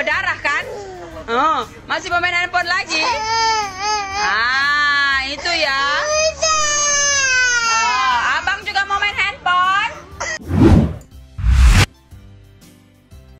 berdarah kan? Oh, masih bermain handphone lagi? Ah, itu ya.